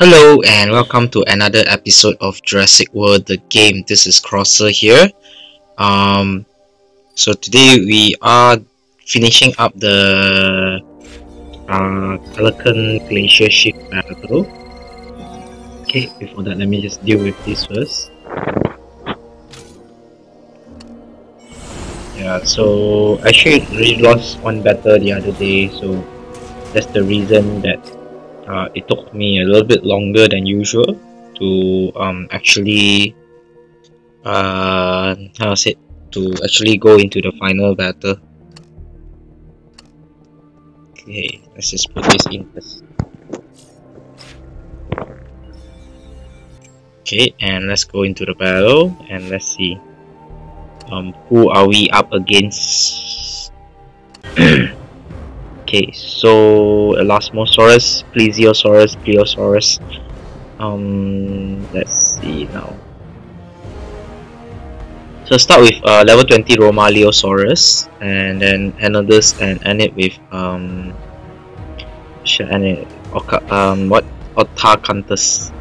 Hello and welcome to another episode of Jurassic World the game. This is Xroser here. So today we are finishing up the Kelenken Glacier Ship battle. Okay, before that let me just deal with this first. Yeah, so I actually really lost one battle the other day, so that's the reason that it took me a little bit longer than usual to actually go into the final battle. Okay, let's just put this in first. Okay, and let's go into the battle and let's see who are we up against. Okay, so Elasmosaurus, Plesiosaurus, Plesiosaurus. Let's see now. So start with level 20 Rhomaleosaurus, and then Helnotus, and end it with Otakantus.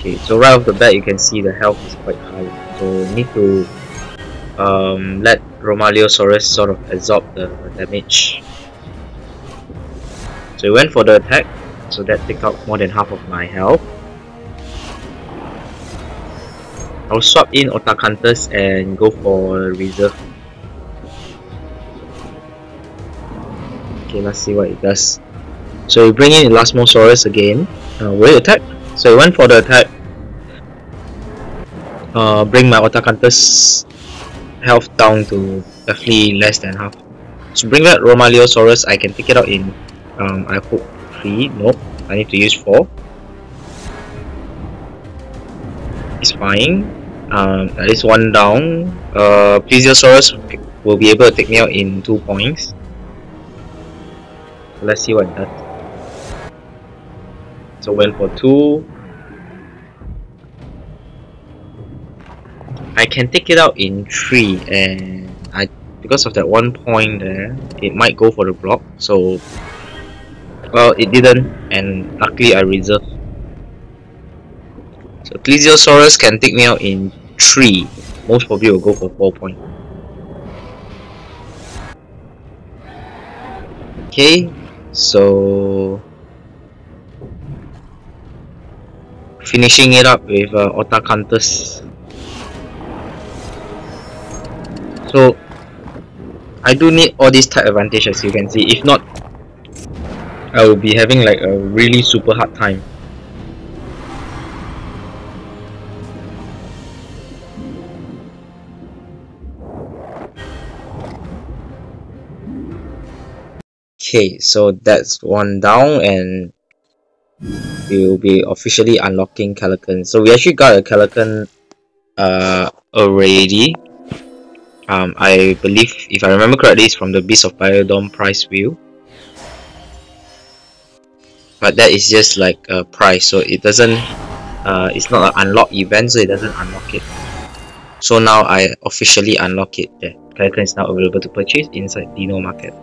Okay, so right off the bat you can see the health is quite high, so we need to let Rhomaleosaurus sort of absorb the damage. So we went for the attack, so that took out more than half of my health. I'll swap in Otakantus and go for reserve. Okay, let's see what it does. So we bring in Elasmosaurus again. Will it attack? So I went for the attack, bring my Otakantus health down to definitely less than half. So bring that Rhomaleosaurus, I can take it out in, I hope 3, nope, I need to use 4. It's fine, at least 1 down. Plesiosaurus will be able to take me out in 2 points. So let's see what that does. So went for 2. I can take it out in 3, and because of that 1 point there, it might go for the block. So, well, it didn't, and luckily I reserved. So Plesiosaurus can take me out in 3. Most probably will go for 4 points. Okay, so finishing it up with Otakantus. So I do need all these type advantage, as you can see. If not, I will be having like a really super hard time. Okay, so that's 1 down, and we will be officially unlocking Kelenken. So we actually got a Kelenken already. I believe, if I remember correctly, it's from the Beast of Biodome price wheel. But that is just like a price, so it doesn't, it's not an unlock event, so it doesn't unlock it. So now I officially unlock it there. Kelenken is now available to purchase inside Dino Market.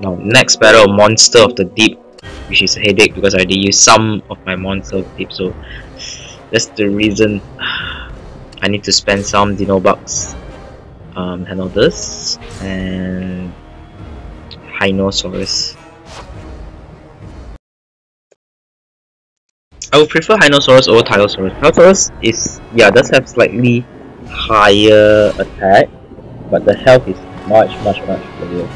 Now next battle, Monster of the Deep, which is a headache because I did use some of my monster tip, so that's the reason I need to spend some Dino Bucks. Helnotus and Hainosaurus. I would prefer Hainosaurus over Tylosaurus. Tylosaurus is, yeah, does have slightly higher attack, but the health is much lower.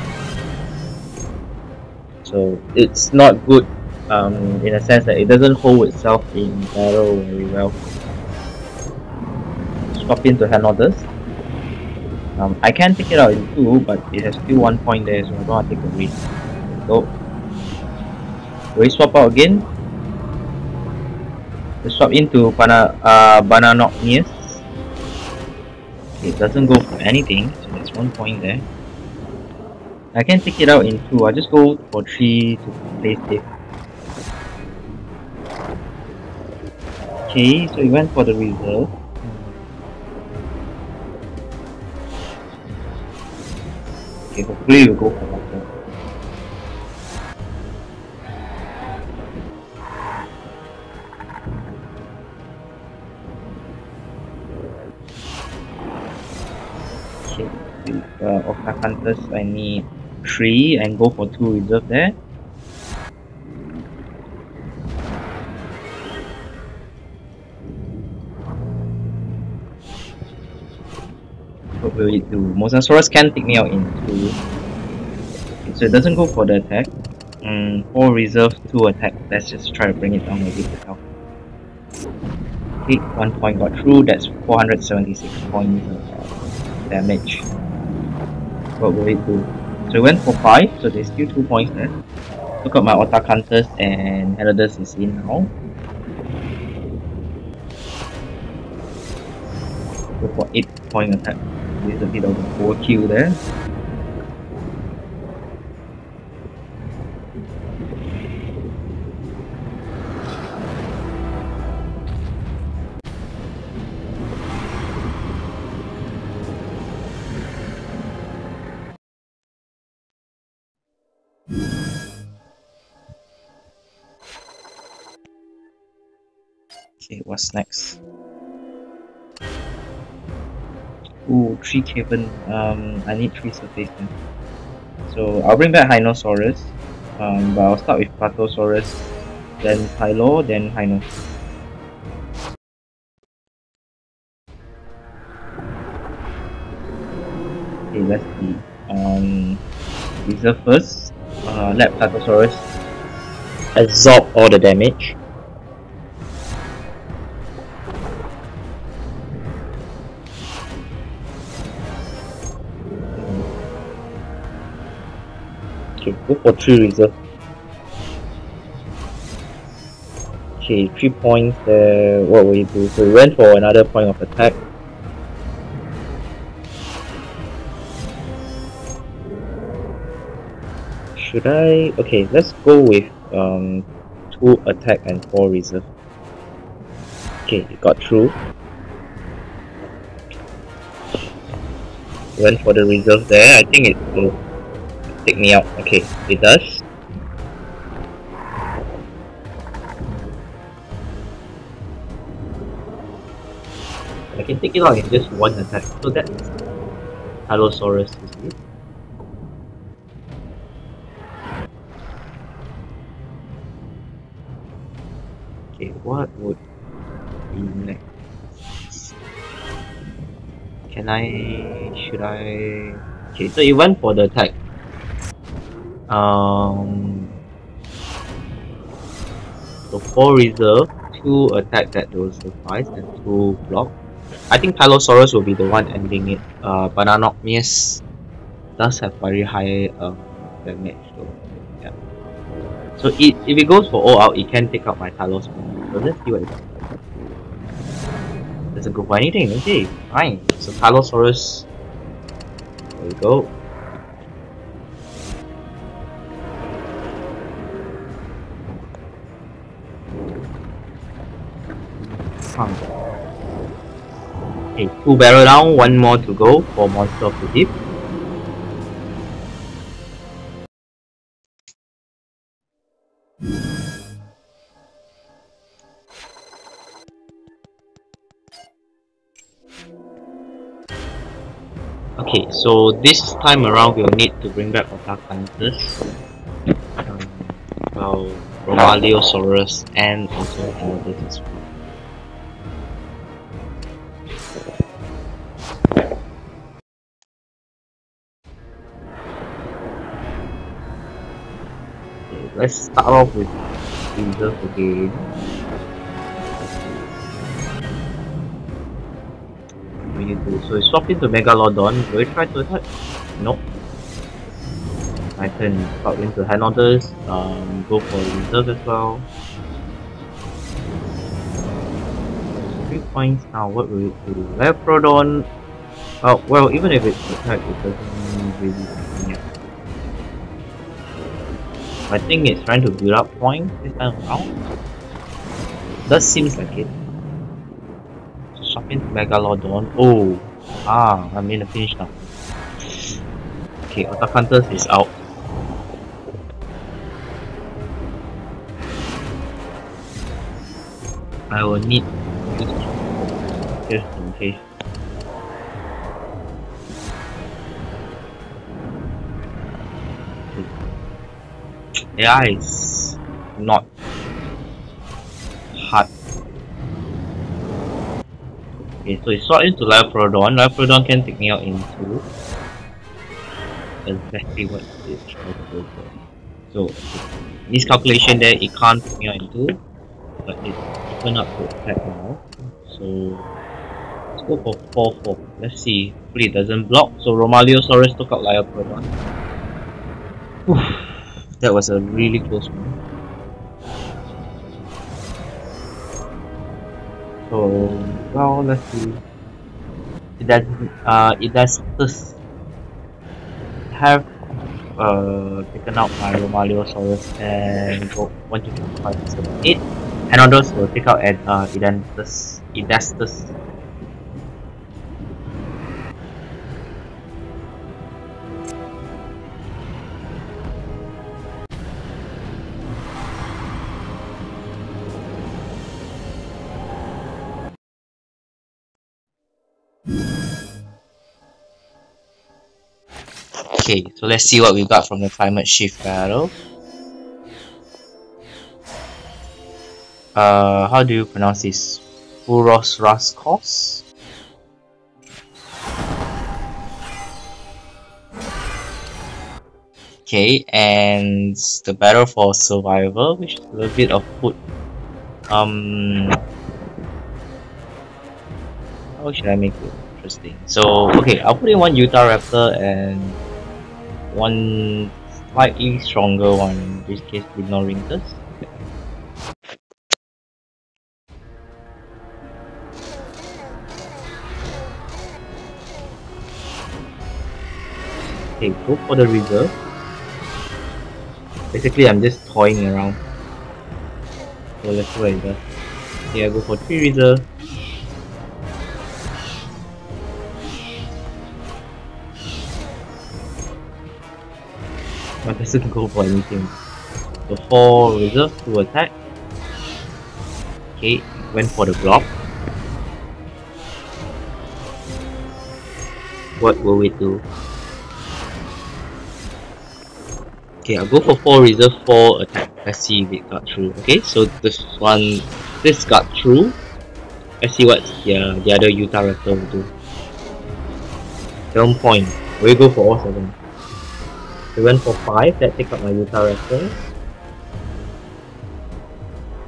So it's not good in a sense that it doesn't hold itself in battle very well. Swap into Helnotus. I can take it out in 2, but it has still 1 point there, so I'm gonna take a risk. So we swap out again. Let's swap into Bananogmius. It doesn't go for anything, so that's 1 point there. I can take it out in 2, I'll just go for 3 to play safe. Okay, so we went for the reserve. Okay, hopefully we'll go for that one. Okay, with Otakantus I need 3 and go for 2 reserve there. What will it do? Mosasaurus can take me out in 2. Okay, so it doesn't go for the attack. 4 reserve, 2 attack. Let's just try to bring it down a bit now. Okay, 1 point got through. That's 476 points of damage. What will it do? So it went for 5, so there's still 2 points there. Look at my Otakantus and Elodus is in now. Go for 8 point attack. There's a bit of a overkill there. Okay, what's next? Ooh, 3 Caven. I need 3 surface then. So I'll bring back Hainosaurus. But I'll start with Plathosaurus, then Pylor, then Hynos. Okay, let's see. Reserve first. Let Plathosaurus absorb all the damage. Go for 3 reserve. Okay, 3 points there. What will you do? So we went for another point of attack. Should I? Okay, let's go with 2 attack and 4 reserve. Okay, it got through. Went for the reserve there. I think it will take me out. Okay, it does. I can take it out in just 1 attack. So that's Allosaurus, isn't it? Okay, what would be next? Can I? Should I? Okay, so it went for the attack. So 4 reserve, 2 attack that will suffice, and 2 block. I think Tylosaurus will be the one ending it. Bananogmius does have very high damage though. Yeah. So if it goes for all out, it can take out my Tylosaurus. So let's see what it does. Doesn't go for anything, okay, fine. So Tylosaurus, there we go. Okay, 2 barrel down, 1 more to go for monster of the deep. Okay, so this time around we'll need to bring back Otakantus, well, Rhomaleosaurus and also Elbertus as well. Let's start off with reserve again. What do you do? So we swap into Megalodon. Will we try to attack? Nope. I can swap into Hanotus. Go for reserve as well. 3 points now. What will it do? Leprodon. Oh well, even if it's attacked, it doesn't really. I think it's trying to build up points this time around. That seems like it. Shopping Megalodon. Oh, I'm in a finish now. Okay, Otakantus is out. I will need just in case. Yeah, it's not hard. Okay, so it's swap into Leprodon. Leprodon can take me out in two. Exactly what it is trying to do. So miscalculation there, it can't take me out in two, but it's open up to attack now. So let's go for 4-4. Let's see. Hopefully it doesn't block. So Rhomaleosaurus took out Liopleurodon. Whew. That was a really close one. So, well, let's see. Idastus have taken out my Rhomaleosaurus and go 1, 2, 3, 4, 5, 6, 7, 8. Hanotus will take out Idastus. Okay, so let's see what we got from the climate shift battle. How do you pronounce this? Uros Rascos? Okay, and the battle for survival, which is a little bit of food. How should I make it interesting? So, okay, I'll put in one Utah Raptor and one slightly stronger one, in this case Limnorrinkles. Okay, go for the reserve. Basically I'm just toying around. So let's see what it does. Okay, I go for 3 reserve. I doesn't go for anything. So 4 reserve to attack. Okay, went for the block. What will we do? Okay, I'll go for 4 reserve, 4 attack. Let's see if it got through. Okay, so this got through. Let's see what the other Utah Raptor will do. 7 point. We go for all 7. I went for 5, that takes up my Utah Raptor.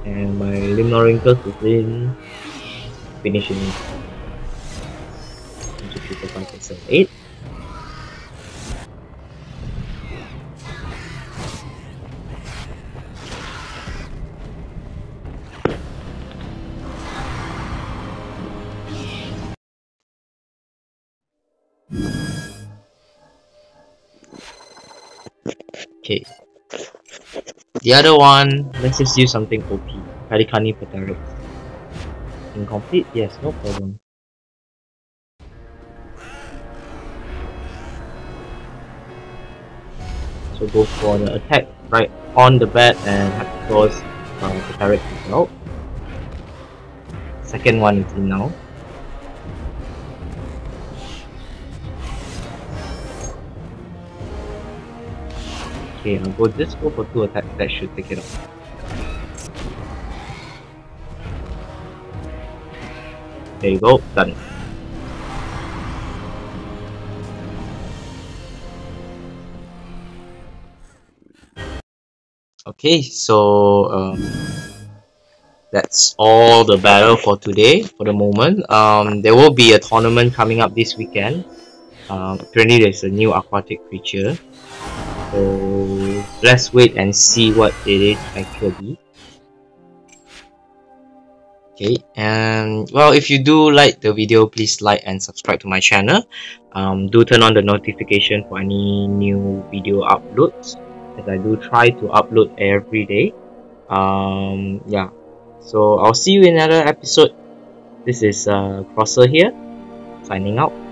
And my Limnorrinkles is in finishing. 1, 2, 3, 4, 5, 6, 7, 8. Okay. The other one, let's just use something OP. Karikani Petarix. Incomplete? Yes, no problem. So go for the attack right on the bat and have to close Petarix is out. Second one is in now. Okay, I'll go just go for 2 attacks, that should take it off. There you go, done. Okay, so that's all the battle for today, for the moment. There will be a tournament coming up this weekend. Apparently there's a new aquatic creature. So let's wait and see what it is actually. Okay, and well, if you do like the video, please like and subscribe to my channel. Do turn on the notification for any new video uploads, as I do try to upload every day. Yeah, so I'll see you in another episode. This is Xroser here, signing out.